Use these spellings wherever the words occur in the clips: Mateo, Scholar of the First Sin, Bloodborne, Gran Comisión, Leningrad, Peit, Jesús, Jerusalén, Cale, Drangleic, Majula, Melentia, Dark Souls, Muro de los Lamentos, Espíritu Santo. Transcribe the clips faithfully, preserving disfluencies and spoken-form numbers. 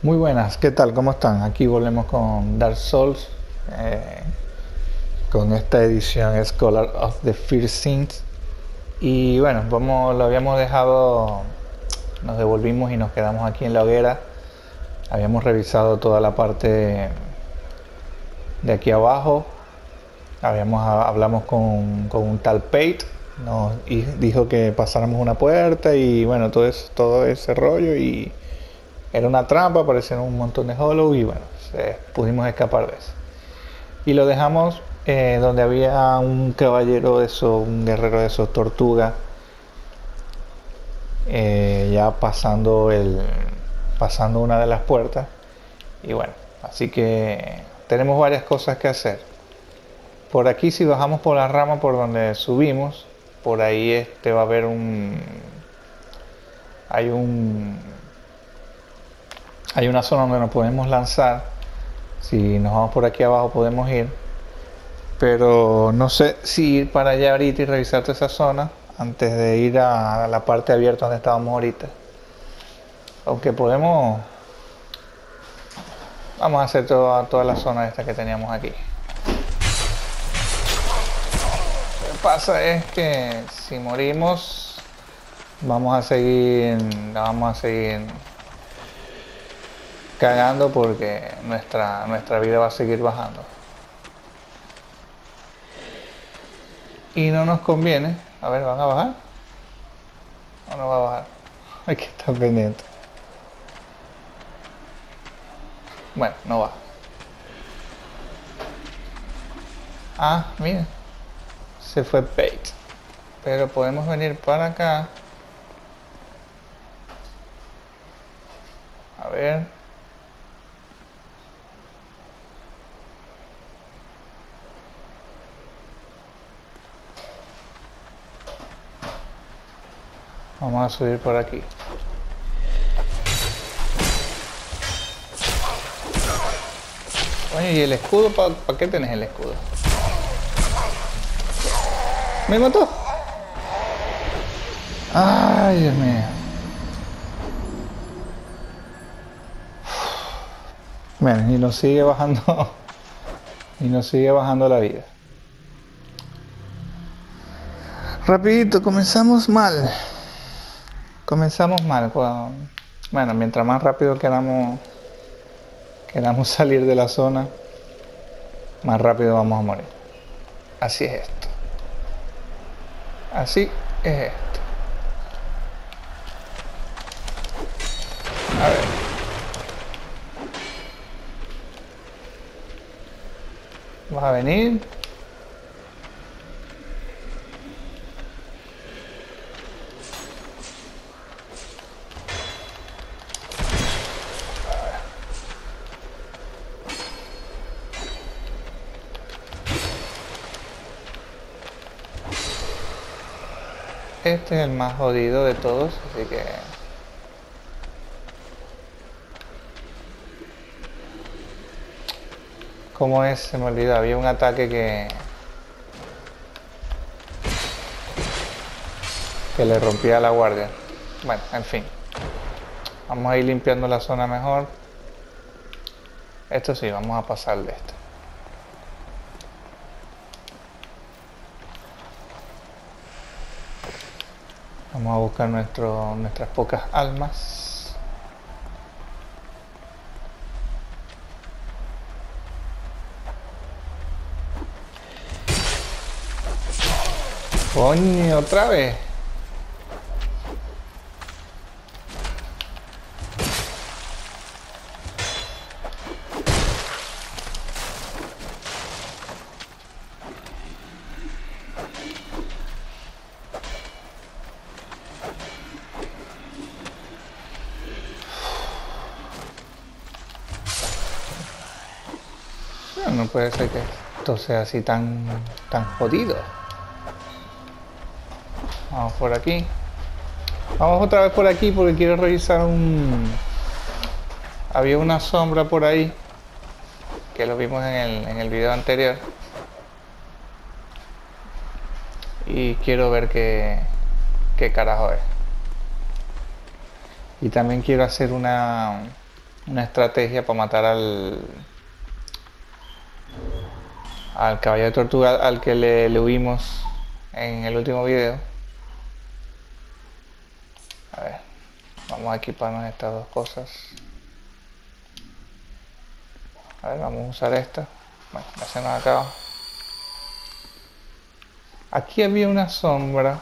Muy buenas, ¿qué tal? ¿Cómo están? Aquí volvemos con Dark Souls, eh, con esta edición Scholar of the First Sin. Y bueno, vamos, lo habíamos dejado, nos devolvimos y nos quedamos aquí en la hoguera. Habíamos revisado toda la parte de aquí abajo. Habíamos, hablamos con, con un tal Peit, nos dijo que pasáramos una puerta y bueno, todo, eso, todo ese rollo y... Era una trampa, aparecieron un montón de hollow y bueno, eh, pudimos escapar de eso. Y lo dejamos eh, donde había un caballero de esos, un guerrero de esos, tortuga. Eh, ya pasando, el, pasando una de las puertas. Y bueno, así que tenemos varias cosas que hacer. Por aquí, si bajamos por la rama por donde subimos, por ahí este va a haber un... Hay un... Hay una zona donde nos podemos lanzar. Si nos vamos por aquí abajo podemos ir, pero no sé si ir para allá ahorita y revisar toda esa zona antes de ir a la parte abierta donde estábamos ahorita. Aunque podemos... Vamos a hacer toda, toda la zona esta que teníamos aquí. Lo que pasa es que si morimos vamos a seguir... Vamos a seguir... cagando, porque nuestra nuestra vida va a seguir bajando y no nos conviene. A ver, ¿van a bajar? ¿O no va a bajar? Hay que estar pendiente. Bueno, no va. Ah, mira, se fue Peit, pero podemos venir para acá. A ver. Vamos a subir por aquí. Oye, ¿y el escudo? ¿Para pa qué tenés el escudo? ¡Me mató! ¡Ay, Dios mío! Bueno, y nos sigue bajando... Y nos sigue bajando la vida. Rapidito, comenzamos mal. Comenzamos mal, bueno, mientras más rápido queramos, queramos salir de la zona, más rápido vamos a morir. Así es esto. Así es esto. A ver. Vas a venir. Este es el más jodido de todos, así que... ¿Cómo es? Se me olvidó, había un ataque que... que le rompía a la guardia. Bueno, en fin. Vamos a ir limpiando la zona mejor. Esto sí, vamos a pasar de esto. Vamos a buscar nuestro, nuestras pocas almas. ¡Coño, otra vez! No puede ser que esto sea así tan, tan jodido. Vamos por aquí. Vamos otra vez por aquí porque quiero revisar un... Había una sombra por ahí que lo vimos en el, en el video anterior. Y quiero ver qué, qué carajo es. Y también quiero hacer una, una estrategia para matar al al caballo de tortuga al que le, le huimos en el último video. A ver, vamos a equiparnos estas dos cosas. A ver, vamos a usar esta. Bueno, ya se nos acaba. Aquí había una sombra.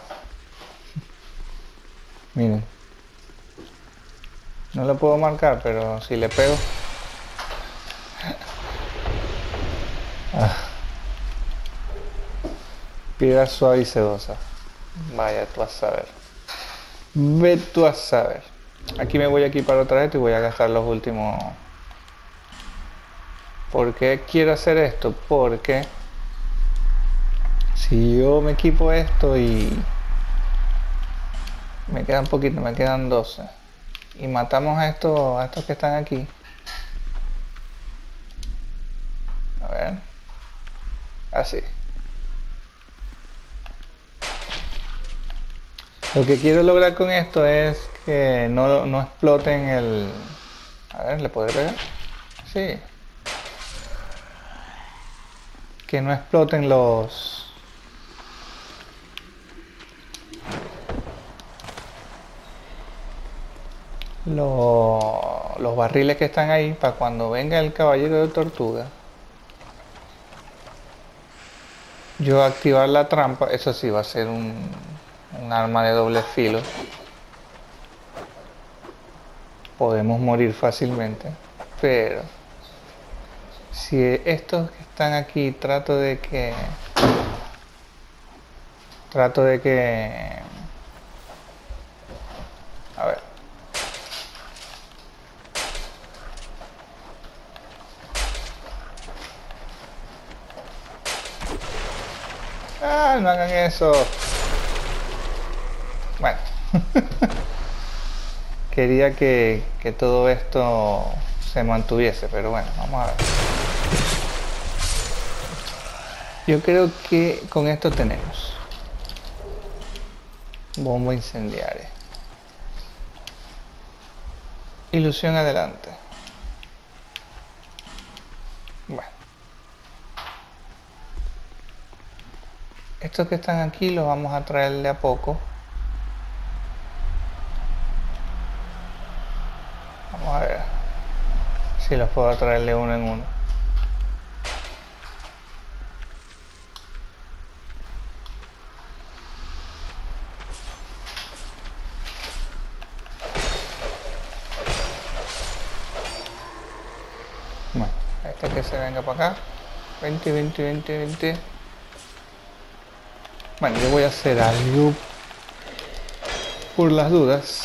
Miren. No la puedo marcar, pero si le pego. Ah. Piedra suave y sedosa. Vaya tú a saber. Ve tú a saber. Aquí me voy a equipar otra vez y voy a gastar los últimos. ¿Por qué quiero hacer esto? Porque si yo me equipo esto y me quedan poquito, me quedan doce y matamos a estos, a estos que están aquí. A ver, así. Lo que quiero lograr con esto es que no, no exploten el... A ver, ¿le podré pegar? Sí. Que no exploten los... Los, los barriles que están ahí para cuando venga el caballero de tortuga. Yo activar la trampa, eso sí va a ser un, un arma de doble filo. Podemos morir fácilmente, pero si estos que están aquí trato de que trato de que a ver ah, no hagan eso. Bueno, quería que, que todo esto se mantuviese, pero bueno, vamos a ver. Yo creo que con esto tenemos. Bombo incendiaria. Ilusión adelante. Bueno. Estos que están aquí los vamos a traer de a poco. Vamos a ver si los puedo traerle uno en uno. Bueno, este que se venga para acá. veinte, veinte, veinte, veinte. Bueno, yo voy a hacer algo por las dudas.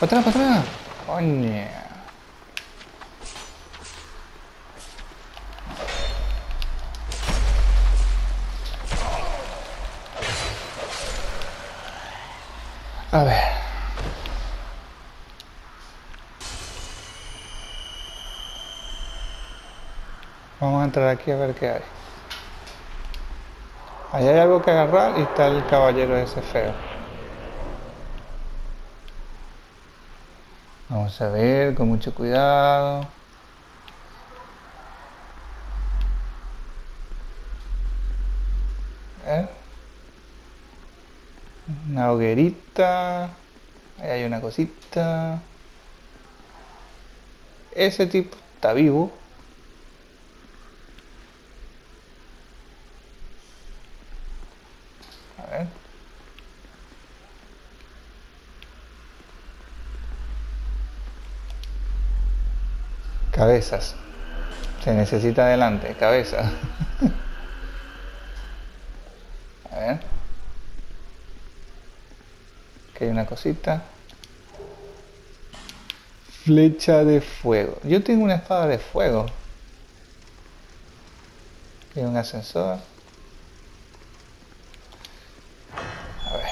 ¡Para atrás, para atrás! ¡Coña! A ver. Vamos a entrar aquí a ver qué hay. Allá hay algo que agarrar y está el caballero ese feo. Vamos a ver con mucho cuidado. ¿Eh? Una hoguerita. Ahí hay una cosita. Ese tipo está vivo. Cabezas. Se necesita adelante, cabeza. A ver. Aquí hay una cosita. Flecha de fuego. Yo tengo una espada de fuego. Aquí hay un ascensor. A ver.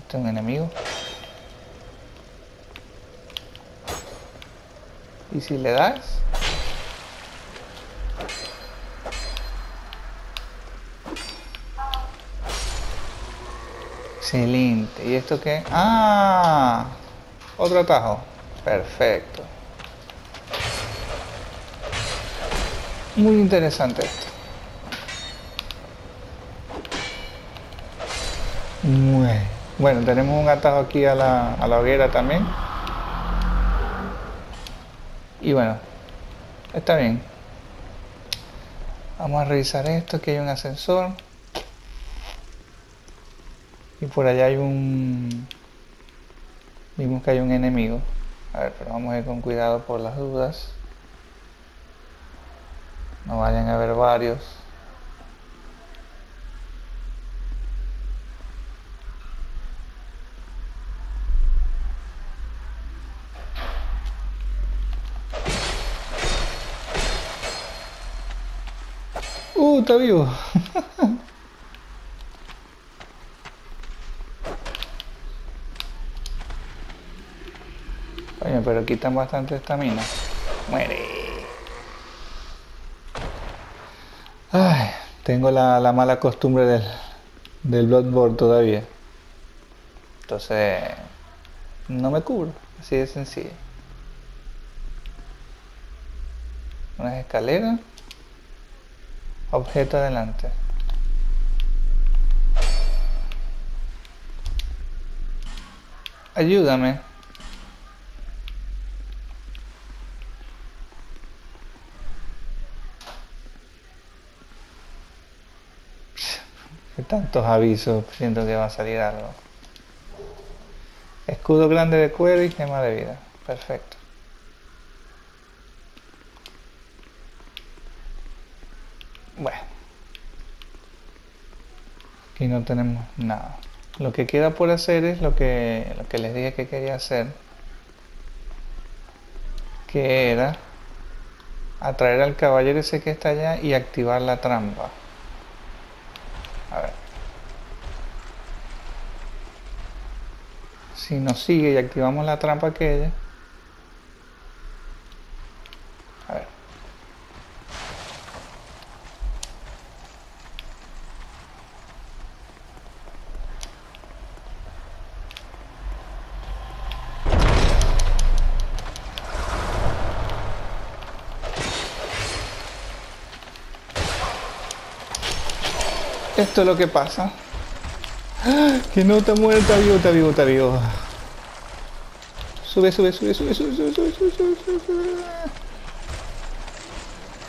Este es un enemigo. Y si le das, Excelente. ¿Y esto qué? ¡Ah! Otro atajo. Perfecto. Muy interesante esto. Bueno, tenemos un atajo aquí a la, a la hoguera también. Y bueno, está bien. Vamos a revisar esto. Aquí hay un ascensor. Y por allá hay un... Vimos que hay un enemigo. A ver, pero vamos a ir con cuidado por las dudas. No vayan a haber varios. ¡Uh, está vivo! Oye, pero quitan bastante estamina. ¡Muere! Ay, tengo la, la mala costumbre del, del Bloodborne todavía. Entonces, no me cubro. Así de sencillo. Unas escaleras. Objeto adelante. Ayúdame. De tantos avisos, siento que va a salir algo. Escudo grande de cuero y gema de vida. Perfecto. Bueno, aquí no tenemos nada. Lo que queda por hacer es lo que, lo que les dije que quería hacer, que era atraer al caballero ese que está allá y activar la trampa. A ver. Si nos sigue y activamos la trampa aquella. A ver. Esto es lo que pasa. Que no está muerta, está vivo, está vivo, está vivo. Sube, sube, sube, sube, sube, sube, sube, sube, sube, sube.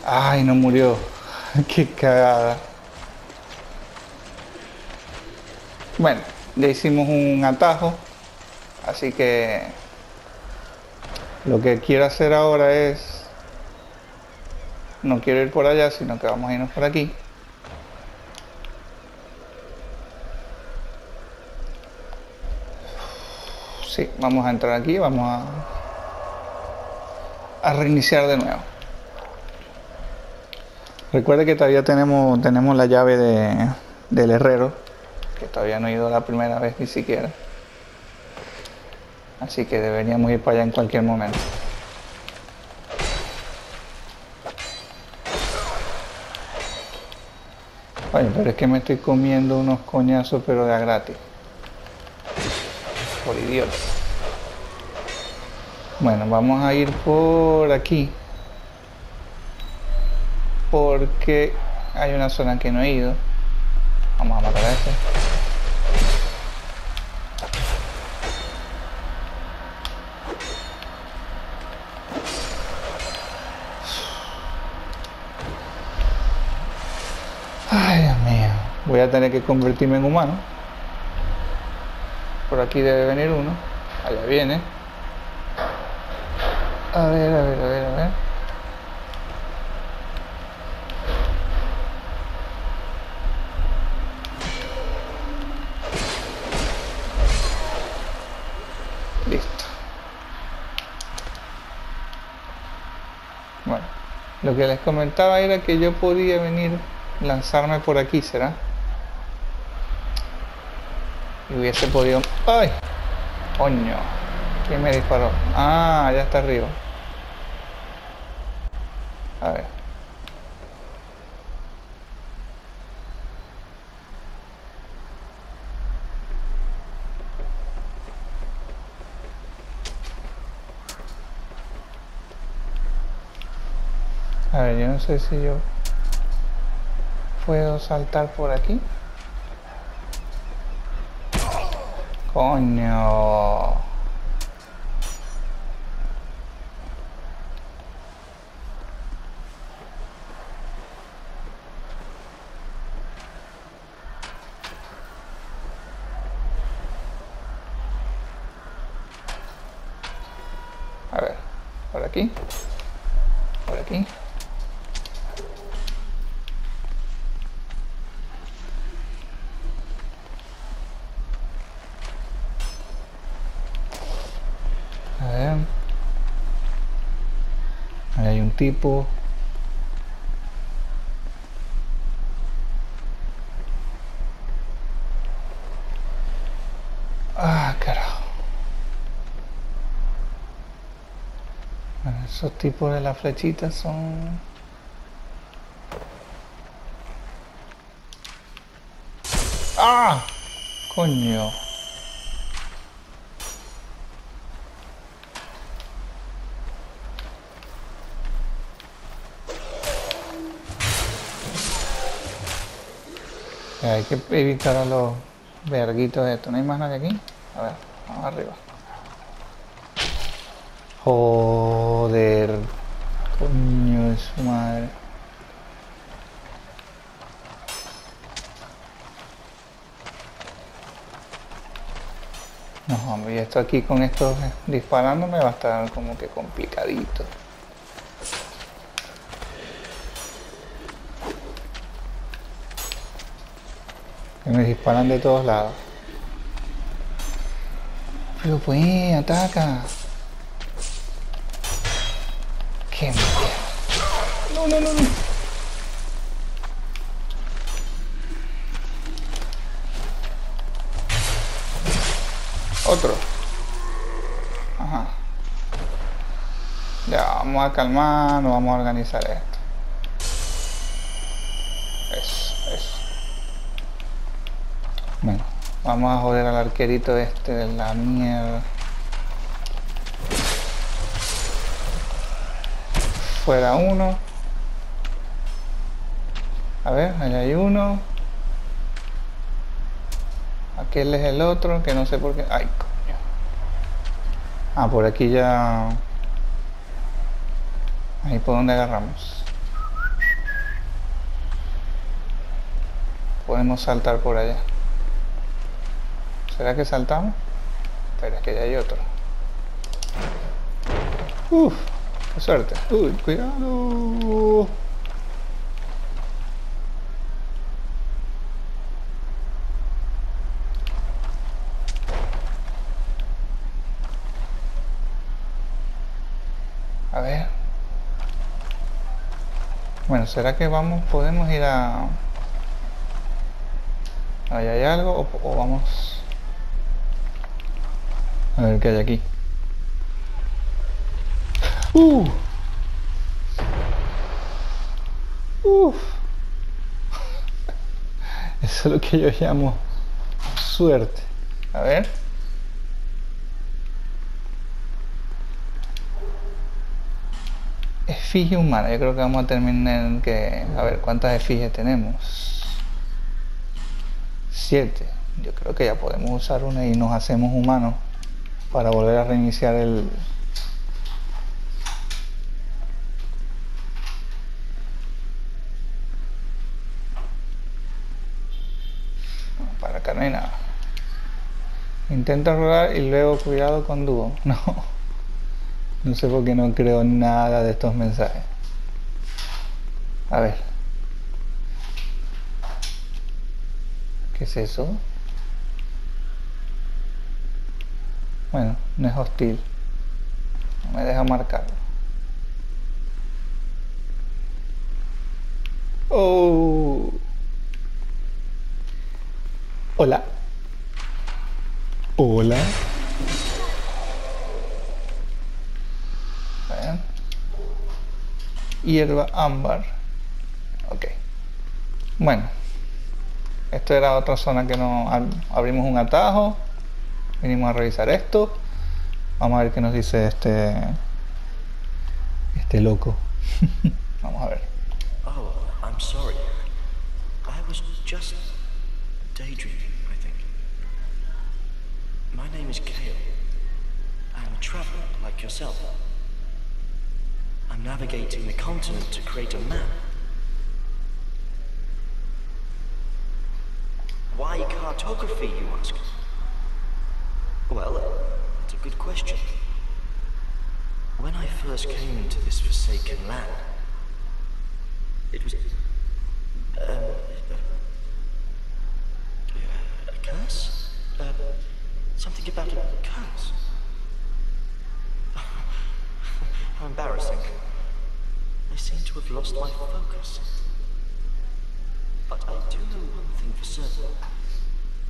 Ay, no murió. Qué cagada. Bueno, ya hicimos un atajo. Así que lo que quiero hacer ahora es... No quiero ir por allá, sino que vamos a irnos por aquí. Sí, vamos a entrar aquí, vamos a, a reiniciar de nuevo. Recuerda que todavía tenemos, tenemos la llave de, del herrero, que todavía no he ido la primera vez ni siquiera. Así que deberíamos ir para allá en cualquier momento. Oye, pero es que me estoy comiendo unos coñazos, pero de a gratis. Por idiota. Bueno, vamos a ir por aquí. Porque hay una zona en que no he ido. Vamos a matar a este. Ay, Dios mío. Voy a tener que convertirme en humano. Por aquí debe venir uno. Allá viene. A ver, a ver, a ver, a ver. Listo. Bueno, lo que les comentaba era que yo podía venir, lanzarme por aquí, ¿será? Y hubiese podido... ¡Ay! ¡Coño! ¿Quién me disparó? Ah, ya está arriba. A ver. A ver, yo no sé si yo puedo saltar por aquí. Coño. A ver, por aquí, por aquí. A ver. Ahí hay un tipo. Esos tipos de las flechitas son... ¡Ah! ¡Coño! Hay que evitar a los verguitos de esto. ¿No hay más nadie aquí? A ver, vamos arriba. Joder, coño de su madre. No, hombre, esto aquí con esto disparándome va a estar como que complicadito. Que me disparan de todos lados. Pero pues, ataca. ¡Qué mierda! No, no, no, no. Otro. Ajá. Ya, vamos a calmar, nos vamos a organizar esto. Eso, eso. Bueno, vamos a joder al arquerito este de la mierda. Fuera uno. A ver, allá hay uno. Aquel es el otro, que no sé por qué. Ay, coño. Ah, por aquí ya. Ahí por donde agarramos. Podemos saltar por allá. ¿Será que saltamos? Pero es que ya hay otro. Uff. ¡Qué suerte! ¡Uy, cuidado! A ver... Bueno, ¿será que vamos, podemos ir a... ¿Ahí hay algo? O, o vamos... A ver qué hay aquí. Uh. Uf. Eso es lo que yo llamo suerte. A ver. Efigie humana. Yo creo que vamos a terminar en que... A ver, ¿cuántas efigies tenemos? Siete. Yo creo que ya podemos usar una y nos hacemos humanos para volver a reiniciar el... No hay nada. Intento rodar y luego cuidado con dúo. No. No sé por qué no creo nada de estos mensajes. A ver. ¿Qué es eso? Bueno, no es hostil. No me deja marcarlo. Oh. Hola. Hola. Bien. Hierba ámbar. Ok. Bueno. Esto era otra zona que no... Abrimos un atajo. Vinimos a revisar esto. Vamos a ver qué nos dice este... Este loco. Vamos a ver. Oh, I'm sorry. I was just daydreaming, I think. My name is Cale. I'm a traveler like yourself. I'm navigating the continent to create a map. Why cartography, you ask? Well, it's a good question. When I first came into this forsaken land, it was um, a, a curse? Uh, something about a curse? How embarrassing. I seem to have lost my focus. But I do know one thing for certain.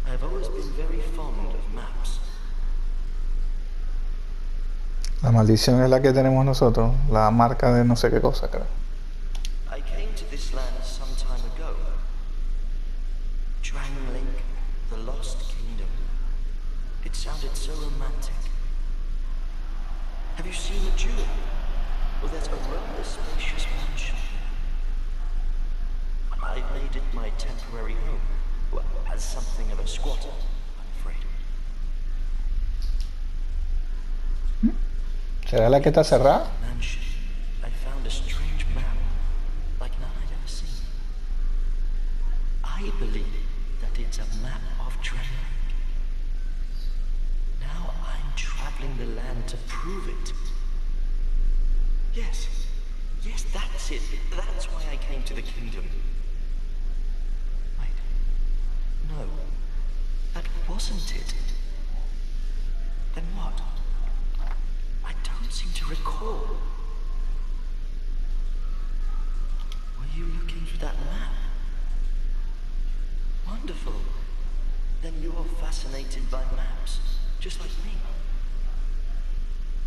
I have always been very fond of maps. La maldición es la que tenemos nosotros, la marca de no sé qué cosa, creo. I came to this land some time ago. Drangleic, the lost kingdom. It sounded so romantic. Have you seen Majula? Well, there's a rather spacious mansion. I made it my temporary home, well, as something of a squatter, I'm afraid. ¿Será la que está cerrada? I found a strange map, like none I'd ever seen. I believe that it's a map of Drangleic. Now I'm traveling the land to prove it. Yes, yes, that's it. That's why I came to the kingdom. No, that wasn't it. Then what? I don't seem to recall. Were you looking for that map? Wonderful. Then you are fascinated by maps, just like me.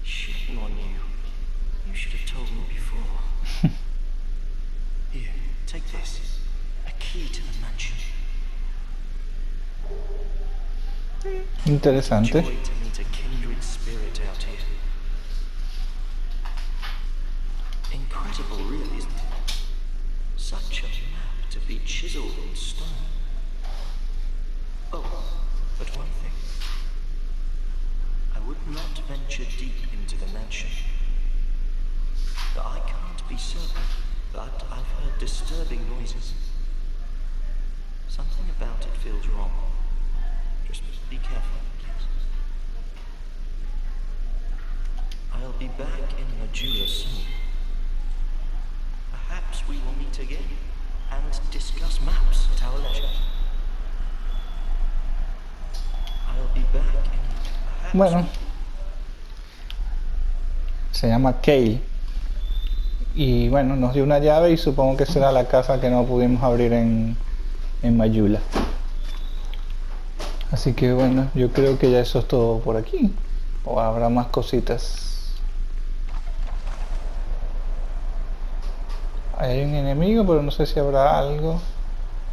Shame on you. You should have told me before. Here, take this. A key to the mansion. Interesante. Incredible, really, isn't it? Such a map to be chiseled in stone. Oh, but one thing. I would not venture deep into the mansion. I can't be certain, but I've heard disturbing noises. Something about it feels wrong. Just be careful, please. I'll be back in Majula soon. Perhaps we will meet again and discuss maps at our leisure. I'll be back in. Bueno, se llama Cale. Y bueno, nos dio una llave y supongo que será la casa que no pudimos abrir en en Majula. Así que bueno, yo creo que ya eso es todo por aquí. O habrá más cositas. Hay un enemigo, pero no sé si habrá algo.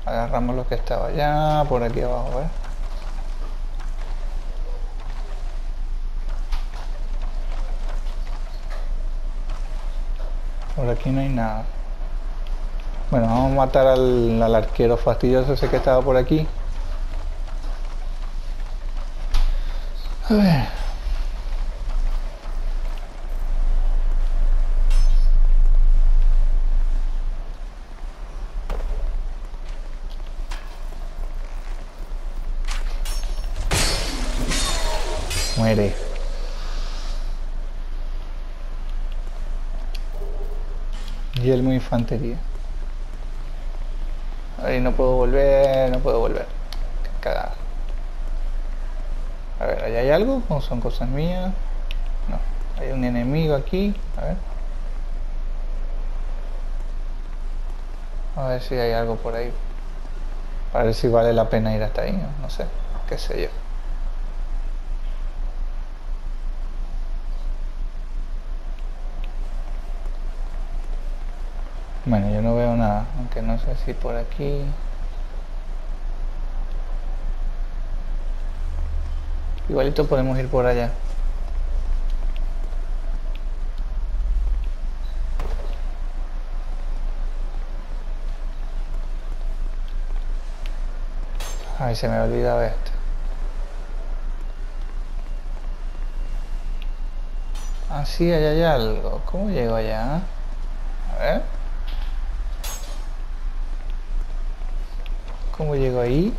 Agarramos lo que estaba allá, por aquí abajo, ¿eh? Por aquí no hay nada. Bueno, vamos a matar al, al arquero fastidioso ese que estaba por aquí. A ver. Muere. Yelmo infantería. Ay, no puedo volver, no puedo volver. Qué cagada. A ver, ¿allá hay algo? ¿O son cosas mías? No, hay un enemigo aquí. A ver. A ver si hay algo por ahí. Para ver si vale la pena ir hasta ahí, no, no sé, qué sé yo. Bueno, yo no veo nada, aunque no sé si por aquí... Igualito podemos ir por allá. Ay, se me ha olvidado esto. Ah, sí, allá hay algo. ¿Cómo llego allá? A ver. ¿Cómo llego ahí?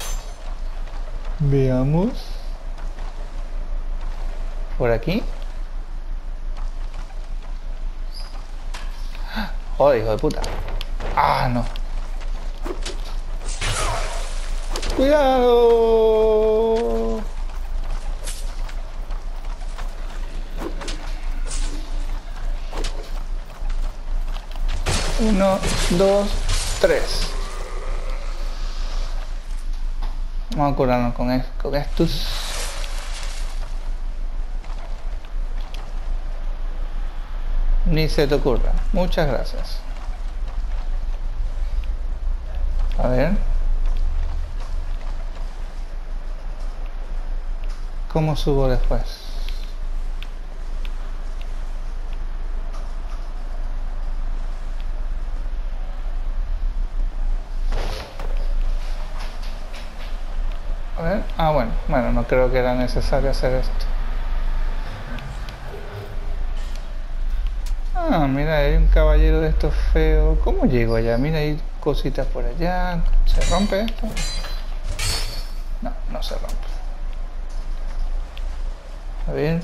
Veamos. ¿Por aquí? Joder, hijo de puta. Ah, no. Cuidado. Uno, dos, tres. Vamos a curarnos con, el, con estos. Ni se te ocurra. Muchas gracias. A ver. ¿Cómo subo después? A ver. Ah, bueno. Bueno, no creo que era necesario hacer esto. Ah, mira, hay un caballero de estos feos. ¿Cómo llego allá? Mira, hay cositas por allá. ¿Se rompe esto? No, no se rompe. A ver.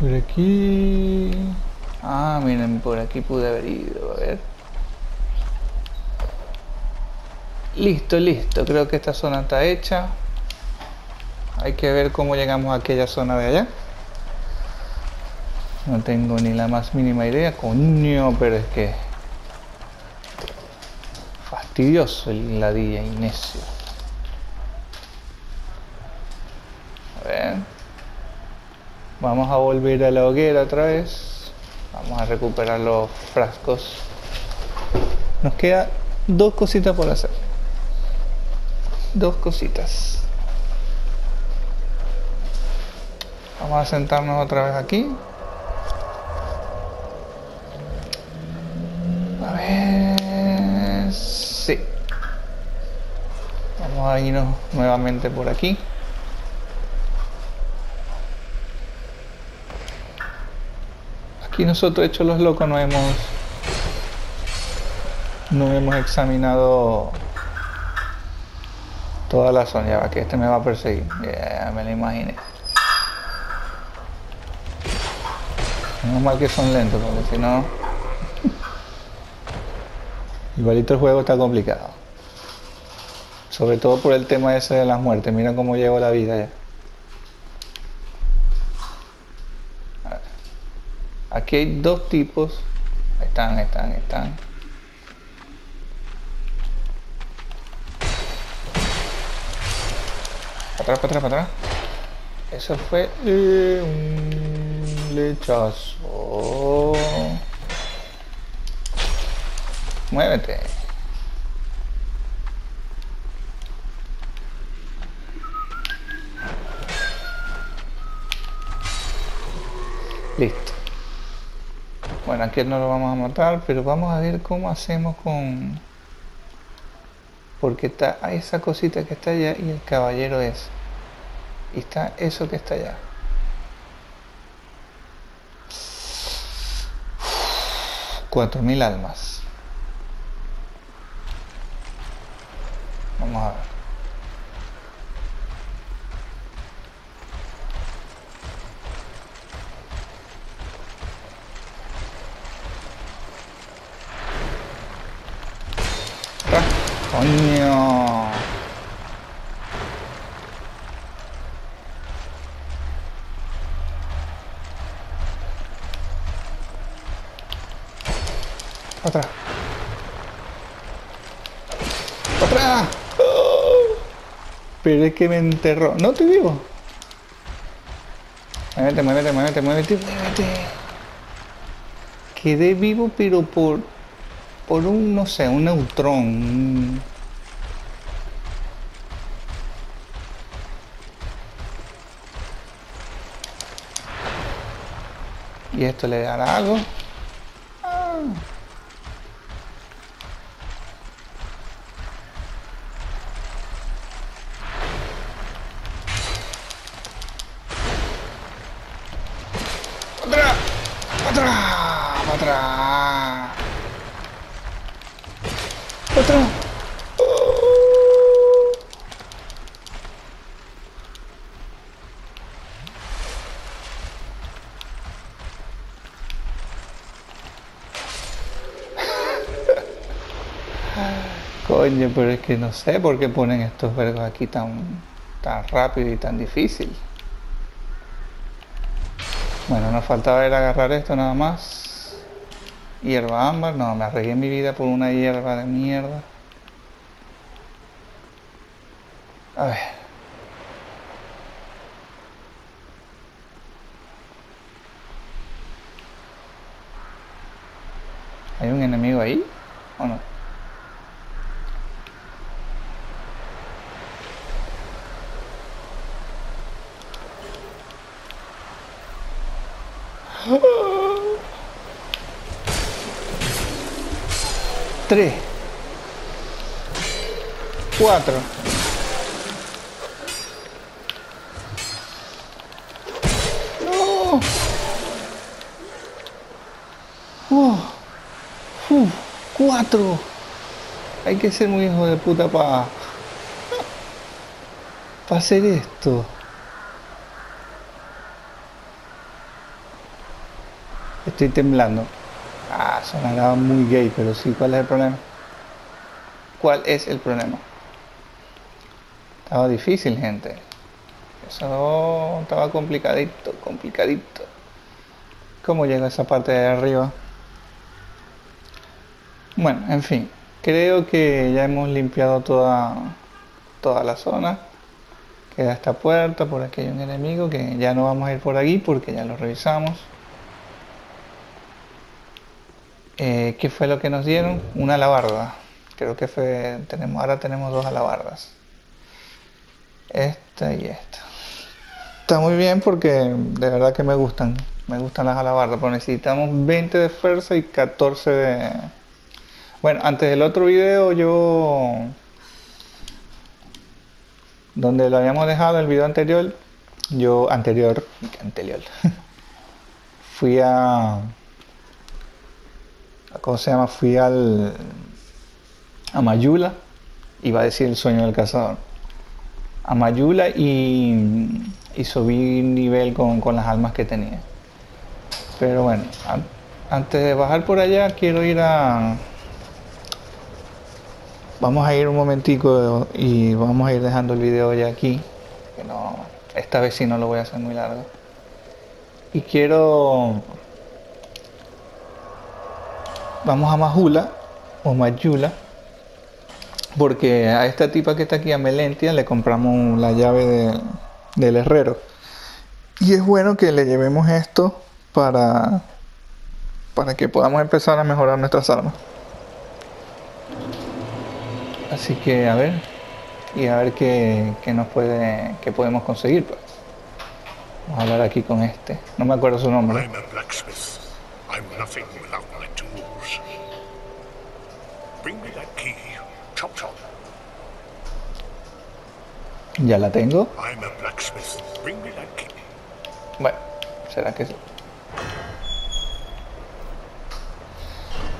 Por aquí. Ah, miren, por aquí pude haber ido. A ver. Listo, listo. Creo que esta zona está hecha. Hay que ver cómo llegamos a aquella zona de allá. No tengo ni la más mínima idea, coño, pero es que... Fastidioso el ladilla necio. A ver... Vamos a volver a la hoguera otra vez. Vamos a recuperar los frascos. Nos queda dos cositas por hacer. Dos cositas. Vamos a sentarnos otra vez aquí. A ver... Sí. Vamos a irnos nuevamente por aquí. Aquí nosotros, hechos los locos, no hemos... No hemos examinado... Toda la zona. Ya va, que este me va a perseguir. Ya, yeah, me lo imaginé. Menos mal que son lentos, porque si no... Igualito el juego está complicado. Sobre todo por el tema ese de las muertes. Mira cómo llevo la vida ya. A ver. Aquí hay dos tipos. Ahí están, ahí están, ahí están. Para atrás, para atrás, para atrás. Eso fue eh, un lechazo. Muévete. Listo. Bueno, aquí no lo vamos a matar, pero vamos a ver cómo hacemos con... Porque está esa cosita que está allá y el caballero ese. Y está eso que está allá. Cuatro mil almas. Vamos a ver. ¡Coño! Atrás. ¡Atrás! Pero es que me enterró. No te digo. Muévete, muévete, muévete, muévete, muévete. Quedé vivo, pero por... Por un, no sé, un neutrón. ¿Y esto le dará algo? Ah. ¡Para atrás! ¡Para atrás! ¡Para atrás! Coño, pero es que no sé por qué ponen estos vergos aquí tan, tan rápido y tan difícil. Bueno, nos faltaba el agarrar esto nada más. Hierba ámbar, no, me arregué mi vida por una hierba de mierda. A ver. ¿Hay un enemigo ahí o no? Tres, cuatro, no, oh, uh, cuatro. Hay que ser muy hijo de puta para pa hacer esto. Estoy temblando. Ah, sonará muy gay, pero sí, ¿cuál es el problema? ¿Cuál es el problema? Estaba difícil, gente. Eso estaba complicadito, complicadito. ¿Cómo llega esa parte de arriba? Bueno, en fin. Creo que ya hemos limpiado toda, toda la zona. Queda esta puerta, por aquí hay un enemigo que ya no vamos a ir por aquí porque ya lo revisamos. Eh, ¿Qué fue lo que nos dieron? Una alabarda. Creo que fue... Tenemos, ahora tenemos dos alabardas. Esta y esta. Está muy bien porque de verdad que me gustan. Me gustan las alabardas. Pero necesitamos veinte de fuerza y catorce de... Bueno, antes del otro video yo... Donde lo habíamos dejado, el video anterior. Yo... Anterior... Anterior. Fui a... ¿Cómo se llama? Fui al... a Majula, iba a decir el sueño del cazador, a Majula y, y subí nivel con, con las almas que tenía. Pero bueno, a, antes de bajar por allá quiero ir a... Vamos a ir un momentico y vamos a ir dejando el video ya aquí, que no, esta vez sí no lo voy a hacer muy largo. Y quiero... Vamos a Majula, o Majula, porque a esta tipa que está aquí, a Melentia, le compramos la llave de, del herrero. Y es bueno que le llevemos esto para, para que podamos empezar a mejorar nuestras armas. Así que a ver, y a ver qué, qué nos puede, qué podemos conseguir. Pues. Vamos a hablar aquí con este, no me acuerdo su nombre. I'm nothing without my tools. Bring me that key, chop chop. Ya la tengo. I'm a blacksmith. Bring me that key. Bueno, será que sí.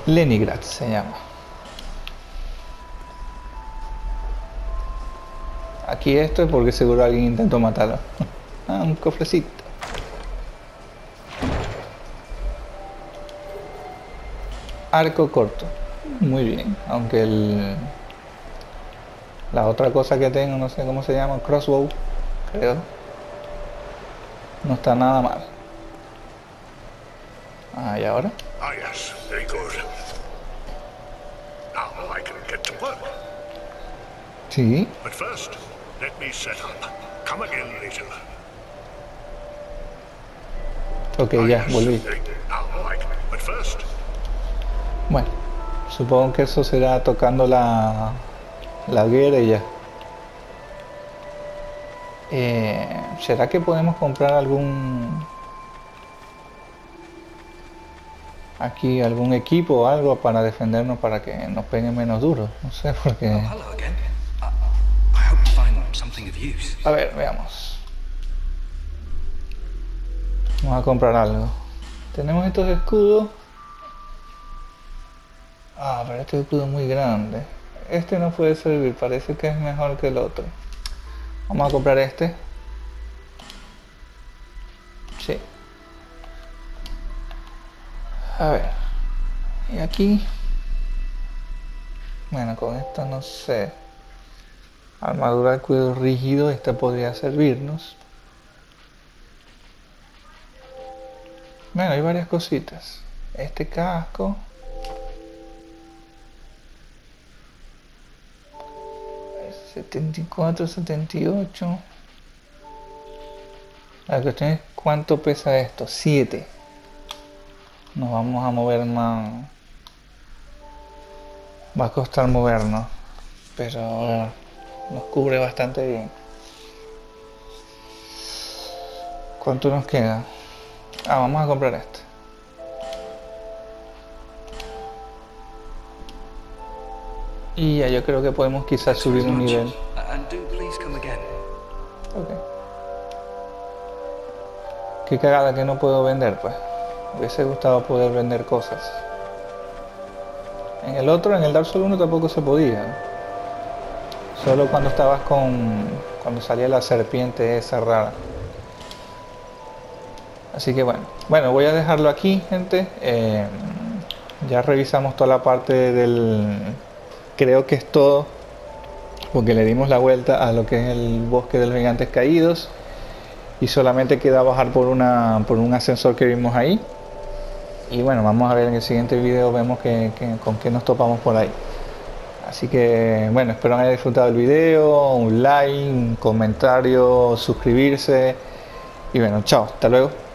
Leningrad se llama. Aquí esto es porque seguro alguien intentó matarlo. Ah, un cofrecito. Arco corto, muy bien, aunque el, la otra cosa que tengo, no sé cómo se llama, crossbow, creo, no está nada mal. Ah, ¿y ahora? Ah, sí, muy bien. Ahora puedo trabajar. Sí. Pero primero, déjame setear. Ven de nuevo más tarde. Ok, ya, volví. Ahora puedo, pero primero... Bueno, supongo que eso será tocando la, la hoguera y ya. Eh, ¿Será que podemos comprar algún... Aquí algún equipo o algo para defendernos para que nos peguen menos duro? No sé, porque... A ver, veamos. Vamos a comprar algo. Tenemos estos escudos. Ah, pero este escudo es muy grande. Este no puede servir, parece que es mejor que el otro. Vamos a comprar este. Sí. A ver. Y aquí... Bueno, con esta no sé. Armadura de cuero rígido, esta podría servirnos. Bueno, hay varias cositas. Este casco. setenta y cuatro, setenta y ocho. La cuestión es cuánto pesa esto. siete. Nos vamos a mover más. Va a costar movernos, pero bueno, nos cubre bastante bien. ¿Cuánto nos queda? Ah, vamos a comprar este. Y ya yo creo que podemos quizás subir un nivel. Okay. Qué cagada que no puedo vender, pues. Me hubiese gustado poder vender cosas. En el otro, en el Dark Souls uno tampoco se podía. Solo cuando estabas con... cuando salía la serpiente esa rara. Así que bueno. Bueno, voy a dejarlo aquí, gente. Eh, ya revisamos toda la parte del... Creo que es todo. Porque le dimos la vuelta a lo que es el bosque de los gigantes caídos. Y solamente queda bajar por, una, por un ascensor que vimos ahí. Y bueno, vamos a ver en el siguiente video, vemos que, que, con qué nos topamos por ahí. Así que, bueno, espero hayan disfrutado el video, un like, un comentario, suscribirse. Y bueno, chao, hasta luego.